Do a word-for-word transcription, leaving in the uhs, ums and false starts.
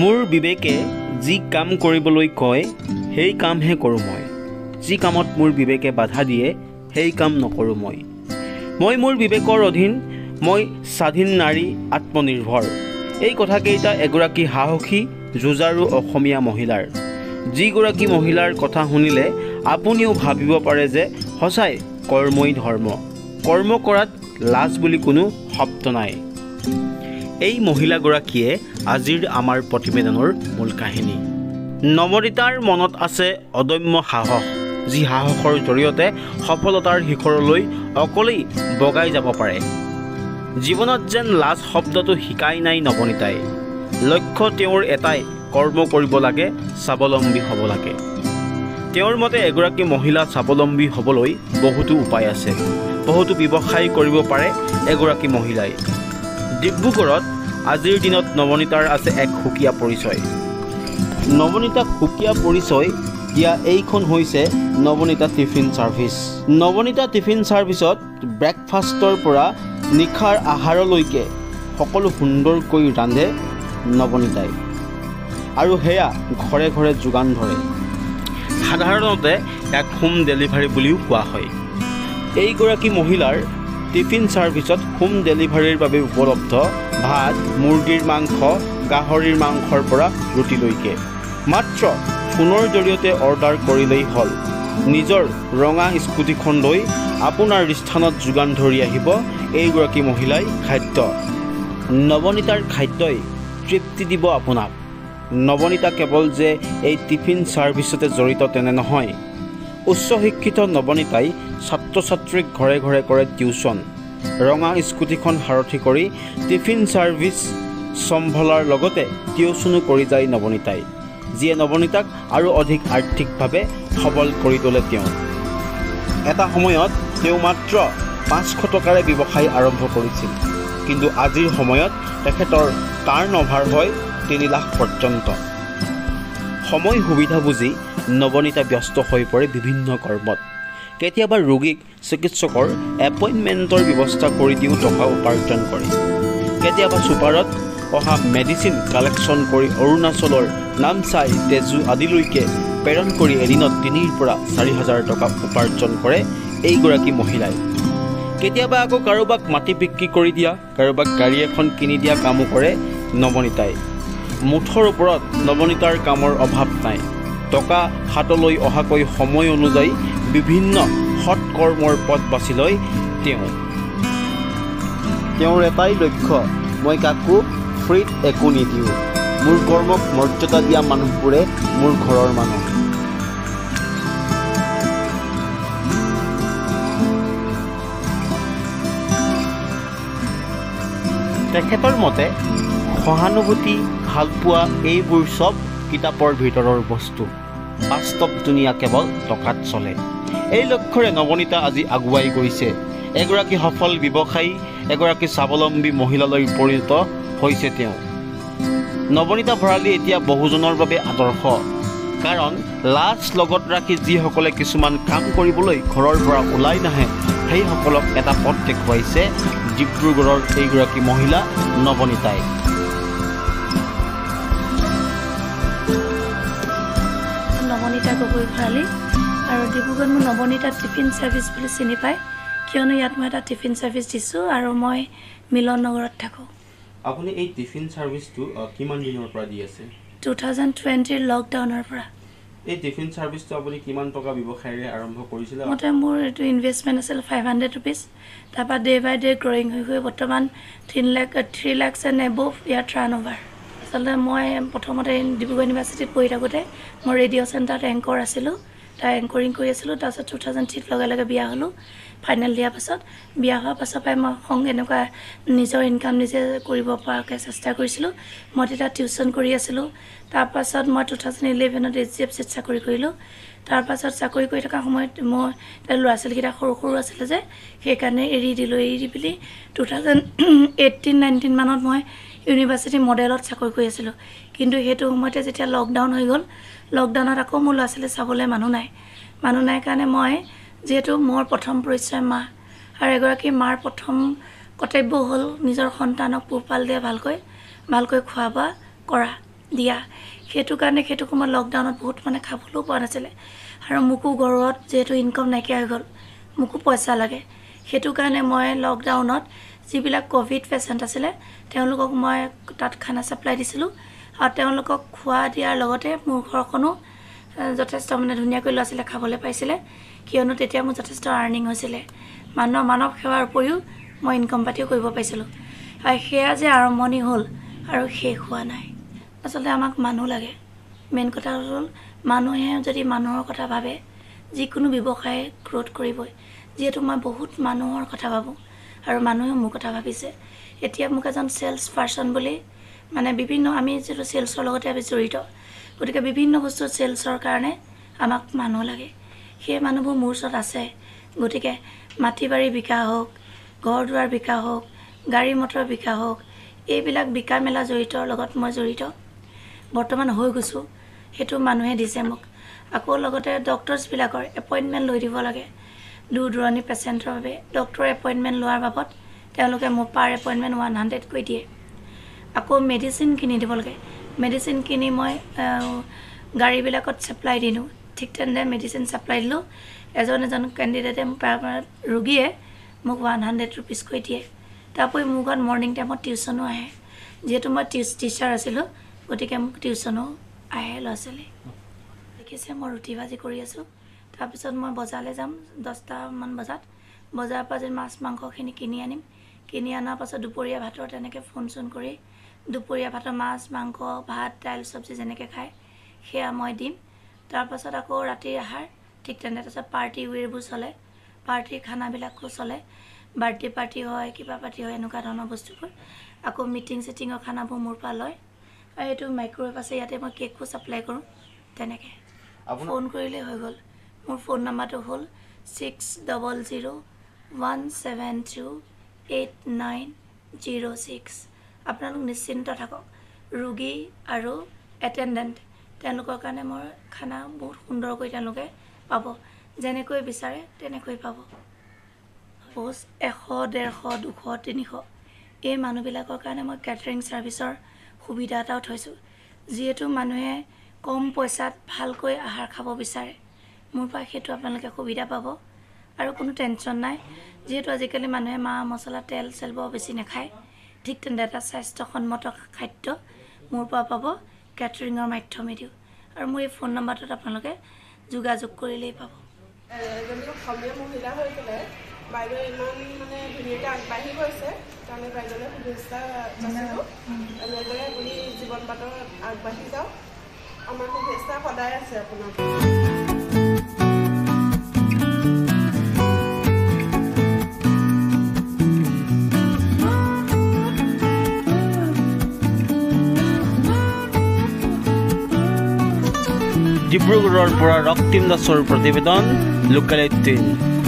মোৰ বিবেকে যি কাম কৰিবলৈ কয় সেই কামহে কৰোঁ মই। যি কামত মোৰ বিবেকে বাধা দিয়ে সেই কাম নকৰোঁ মই। মই মোৰ বিবেকৰ অধীন, মই স্বাধীন নাৰী, আত্মনিৰ্ভৰ। এই কথাকেইটা এগৰাকী সাহসী যুঁজাৰু অসমীয়া মহিলাৰ। যিগৰাকী মহিলাৰ কথা শুনিলে আপুনিও ভাবিব পাৰে যে সঁচাই কৰ্মই ধৰ্ম, কৰ্ম কৰাত লাজ বুলি কোনো শব্দ নাই। এই মহিলাগৰাকীয়ে আজিৰ আমাৰ প্ৰতিবেদনৰ মূল কাহিনী। নমৰিতাৰ মনত আছে অদম্য সাহস, যি সাহসৰ জৰিয়তে সফলতাৰ শিখৰলৈ অকলেই বগাই যাব পাৰে। জীৱনত যেন লাজ শব্দটো শিকাই নাই নৱনীতাই। লক্ষ্য তেওঁৰ এটাই, কৰ্ম কৰিব লাগে, স্বাৱলম্বী হ'ব লাগে। তেওঁৰ মতে এগৰাকী মহিলা স্বাৱলম্বী হ'বলৈ বহুতো উপায় আছে, বহুতো ব্যৱসায় কৰিব পাৰে এগৰাকী মহিলাই। ডিব্ৰুগড়ত আজিৰ দিনত নৱনীতাৰ আছে এক সুকীয়া পৰিচয়। নৱনীতাক সুকীয়া পৰিচয় দিয়া এইখন হৈছে Nabanita tiffin service. Nabanita tiffin ছাৰ্ভিচত ব্ৰেকফাষ্টৰ পৰা নিশাৰ আহাৰলৈকে সকলো সুন্দৰকৈ ৰান্ধে নৱনীতাই, আৰু সেয়া ঘৰে ঘৰে যোগান ধৰে। সাধাৰণতে ইয়াক হোম ডেলিভাৰী বুলিও কোৱা হয়। এইগৰাকী মহিলাৰ টিফিন ছাৰ্ভিচত হোম ডেলিভাৰীৰ বাবে উপলব্ধ ভাত, মুৰ্গীৰ মাংস, গাহৰিৰ মাংসৰ পৰা ৰুটিলৈকে। মাত্ৰ ফোনৰ জৰিয়তে অৰ্ডাৰ কৰিলেই হ'ল। নিজৰ ৰঙা স্কুটিখন লৈ আপোনাৰ স্থানত যোগান ধৰি আহিব এইগৰাকী মহিলাই খাদ্য। নৱনীতাৰ খাদ্যই তৃপ্তি দিব আপোনাক। নৱনীতা কেৱল যে এই টিফিন ছাৰ্ভিচতে জড়িত তেনে নহয়। উচ্চ শিক্ষিত নৱনীতাই ছাত্ৰ ছাত্ৰীক ঘৰে ঘৰে কৰে টিউচন। ৰঙা স্কুটিখন সাৰথি কৰি টিফিন ছাৰ্ভিচ চম্ভলাৰ লগতে টিউচনো কৰি যায় নৱনীতাই, যিয়ে নৱনীতাক আৰু অধিক আৰ্থিকভাৱে সবল কৰি তোলে। তেওঁ এটা সময়ত তেওঁ মাত্ৰ পাঁচশ টকাৰে ব্যৱসায় আৰম্ভ কৰিছিল, কিন্তু আজিৰ সময়ত তেখেতৰ টাৰ্ণ অভাৰ হয় তিনি লাখ পৰ্যন্ত। সময় সুবিধা বুজি নৱনীতা ব্যস্ত হৈ পৰে বিভিন্ন কৰ্মত। কেতিয়াবা ৰোগীক চিকিৎসকৰ এপইণ্টমেণ্টৰ ব্যৱস্থা কৰি দিও টকা উপাৰ্জন কৰে। কেতিয়াবা চুপাৰত অহা মেডিচিন কালেকশ্যন কৰি অৰুণাচলৰ নামচাই, তেজু আদিলৈকে প্ৰেৰণ কৰি এদিনত তিনিৰ পৰা চাৰি হাজাৰ টকা উপাৰ্জন কৰে এইগৰাকী মহিলাই। কেতিয়াবা আকৌ কাৰোবাক মাটি বিক্ৰী কৰি দিয়া, কাৰোবাক গাড়ী এখন কিনি দিয়া কামো কৰে নৱনীতাই। মুঠৰ ওপৰত নৱনীতাৰ কামৰ অভাৱ নাই। টকা হাতলৈ অহাকৈ সময় অনুযায়ী বিভিন্ন সৎ কৰ্মৰ পথ বাছি লয় তেওঁ। তেওঁৰ এটাই লক্ষ্য, মই কাকো ফ্ৰীত একো নিদিওঁ, মোৰ কৰ্মক মৰ্যাদা দিয়া মানুহবোৰে মোৰ ঘৰৰ মানুহ। তেখেতৰ মতে সহানুভূতি, ভালপোৱা এইবোৰ চব কিতাপৰ ভিতৰৰ বস্তু, বাস্তৱ দুনিয়া কেৱল টকাত চলে। এই লক্ষ্যৰে নৱনীতা আজি আগুৱাই গৈছে। এগৰাকী সফল ব্যৱসায়ী, এগৰাকী স্বাৱলম্বী মহিলালৈ পৰিণত হৈছে তেওঁ। নৱনীতা ভৰালী এতিয়া বহুজনৰ বাবে আদৰ্শ, কাৰণ লাজ লগত ৰাখি যিসকলে কিছুমান কাম কৰিবলৈ ঘৰৰ পৰা ওলাই নাহে সেইসকলক এটা পথ দেখুৱাইছে ডিব্ৰুগড়ৰ এইগৰাকী মহিলা নৱনীতাই। নৱনীতা গগৈ ভৰালী, আৰু ডিব্ৰুগড়ত মোৰ নৱনীতা টিফিন ছাৰ্ভিচ বুলি চিনি পায়, কিয়নো ইয়াত মই এটা টিফিন ছাৰ্ভিচ দিছোঁ আৰু মই মিলন নগৰত থাকোঁ। আপুনি এই টিফিন ছাৰ্ভিচটো কিমান দিনৰ পৰা দি আছে? দুই হাজাৰ বিশ লকডাউনৰ পৰা। এই টিফিন ছাৰ্ভিচটো আপুনি কিমান টকা ব্যৱসায়ৰে আৰম্ভ কৰিছিলে? মতে মোৰ এইটো ইনভেষ্টমেণ্ট আছিল ফাইভ হাণ্ড্ৰেড ৰুপিজ। তাৰপৰা ডে বাই ডে গ্ৰয়িং হৈ হৈ বৰ্তমান তিনি lakh three lakhs and above year turnover. আচলতে মই প্ৰথমতে ডিব্ৰুগড় ইউনিভাৰ্চিটিত পঢ়ি থাকোঁতে মই ৰেডিঅ' চেণ্টাৰত এংকৰ আছিলোঁ, তাৰ এংকৰিং কৰি আছিলোঁ। তাৰপিছত টু থাউজেণ্ড থ্ৰীত লগে লগে বিয়া হ'লোঁ। ফাইনেল দিয়াৰ পাছত, বিয়া হোৱাৰ পাছৰ পৰাই মই সং এনেকুৱা নিজৰ ইনকাম নিজে কৰিব পৰাকৈ চেষ্টা কৰিছিলোঁ। মই তেতিয়া টিউশ্যন কৰি আছিলোঁ। তাৰপাছত মই টু থাউজেণ্ড ইলেভেনত এইচ ডি এফ চিত চাকৰি কৰিলোঁ। তাৰপাছত চাকৰি কৰি থকা সময়ত মই ল'ৰা ছোৱালীকেইটা সৰু সৰু আছিলে যে, সেইকাৰণে এৰি দিলোঁ। এৰি দি পেলি টু থাউজেণ্ড এইটিন নাইনটিন মানত মই ইউনিভাৰ্চিটি মডেলত চাকৰি কৰি আছিলোঁ। কিন্তু সেইটো সময়তে যেতিয়া লকডাউন হৈ গ'ল, লকডাউনত আকৌ মোৰ ল'ৰা ছোৱালী চাবলৈ মানুহ নাই। মানুহ নাই কাৰণে মই, যিহেতু মোৰ প্ৰথম পৰিচয় মা, আৰু এগৰাকী মাৰ প্ৰথম কৰ্তব্য হ'ল নিজৰ সন্তানক পোহপাল দিয়া, ভালকৈ ভালকৈ খোৱা বোৱা কৰা। দিয়া সেইটো কাৰণে সেইটো কোমা লকডাউনত বহুত মানে খাবলও পৰা নাছিল আৰু মুকু গৰত যেটো ইনকাম নাকি হৈ গল মুকু পইচা লাগে সেইটো কাৰণে মই লকডাউনত জিবিলা কোভিড পেশেন্ট আছিল তেওঁলোকক মই তাত খানা সাপ্লাই দিছিল আৰু তেওঁলোকক খোৱা দিয়াৰ লগতে মোৰ ঘৰখনো যথেষ্ট মানে ধুনিয়া কৰি লাছিল খাবলে পাইছিল কিয়নো তেতিয়া মোৰ যথেষ্ট আৰ্নিং হৈছিল মানৱ মানৱ সেৱাৰ উপৰিও মই ইনকাম পাতিও কৰিব পাইছিল আৰু সেয়া যে আৰম্ভণি হল আৰু শেষ হোৱা নাই আসলে আমাক মানুহ লাগে মেন কথা হল মানুহে যদি মানুহৰ কথা ভাবে যি কোনো ব্যৱসায় গ্ৰোথ কৰিবই যেটো মই বহুত মানুহৰ কথা ভাবো আৰু মানুহে মোৰ কথা ভাবিছে এতিয়া মোক এজন সেলস পাৰসন বলি মানে বিভিন্ন আমি যেটো সেলসৰ লগতে আমি জড়িত গতিকে বিভিন্ন বস্তু সেলসৰ কাৰণে আমাক মানুহ লাগে হে মানুহবোৰ মোৰ সত আছে গতিকে মাটিবাৰী বিকা হোক ঘৰ দুৱাৰ বিকা হোক গাড়ী মটৰ বিকা হোক এইবিলাক বিকা মেলা জড়িতৰ লগত মই জড়িত বৰ্তমান হৈ গৈছো হেতু মানুহে দিছে মোক আকৌ লগতে ডক্টৰছ বিলাকৰ এপয়েন্টমেন্ট লৈ দিব লাগে দূৰ দূৰণি পেশেন্টৰ বাবে ডক্টৰ এপয়েন্টমেন্ট লোৱাৰ বাবদ তেওঁলোকে মোক পাৰ এপয়েন্টমেন্ট one hundred কৈ দিয়ে আকৌ মেডিসিন কিনি দিব লাগে মেডিসিন কিনি মই গাড়ী বিলাকত সাপ্লাই দিনু ঠিক তেনে মেডিসিন সাপ্লাই লো এজন এজন ক্যান্ডিডেটে ৰোগীয়ে মোক one hundred rupees কৈ দিয়ে তাপই মুগন মর্নিং টাইমত টিউশনো আহে যেটো মই টিচার আছিল গতিকে মোক টিউশনো আহে লছলে দেখিছে মই ৰুটি ভাজি কৰি আছো তাপিছত মই বজালে যাম ten টা মান বজাত বজাৰ পাছত মাছ মাংসখিনি কিনি আনিম কিনি আনা পাছত দুপৰীয়া ভাতৰ তেনেকে ফোন শুন কৰি দুপৰীয়া ভাতৰ মাছ মাংস ভাত ডাল সবজি জেনেকে খায় হেয়া মই দিম তাৰ পাছত আকৌ ৰাতি আহাৰ ঠিক তেনে তাছত পাৰ্টি উইৰবু চলে পাৰ্টি খানা বিলাক কো চলে বাৰ্থডে পাৰ্টি হয় কিবা পাৰ্টি হয় এনুকা ধৰণৰ বস্তুবোৰ আকৌ মিটিং সেটিংৰ খানাবোৰ মোৰ পা লয় আৰু এটো মাইক্ৰোৱেভ আছে ইয়াতে মই কেক কো সাপ্লাই কৰো তেনেকে আপোন ফোন কৰিলে হৈ গল মোৰ ফোন নাম্বাৰটো হল six zero zero one seven two eight nine zero six আপোনালোক নিশ্চিন্ত থাকক ৰোগী আৰু এটেন্ডেন্ট তেওঁলোকৰ কাৰণে মোৰ খানা বহুত সুন্দৰ কৰি তেওঁলোকে পাব যেনেকৈ বিচাৰে তেনেকৈ পাব Post one hundred, one hundred, two hundred, three hundred. এই মানুহবিলাকৰ কাৰণে মই কেটাৰিং সাৰ্ভিসৰ সুবিধা এটা উঠাইছো যেটো মানুহে কম পইসাত ভালকৈ আহাৰ খাব বিচাৰে মোৰ পা হেতু আপোনালোকে সুবিধা পাব আৰু কোনো টেনচন নাই যেটো আজিকালি মানুহে মা মছলা তেল সেলব বেছি না খায় ঠিক তেনে এটা স্বাস্থ্যসন্মত খাদ্য মোৰ পা পাব কেটাৰিংৰ মাধ্যমেদিও আৰু মোৰ এই ফোন নম্বৰটোত আপোনালোকে যোগাযোগ কৰিলেই পাব By the way, we have to do this. We have to do this. We have to do this. We Dibrugarh Pura Raktim Dasor Pratibedon, Locality.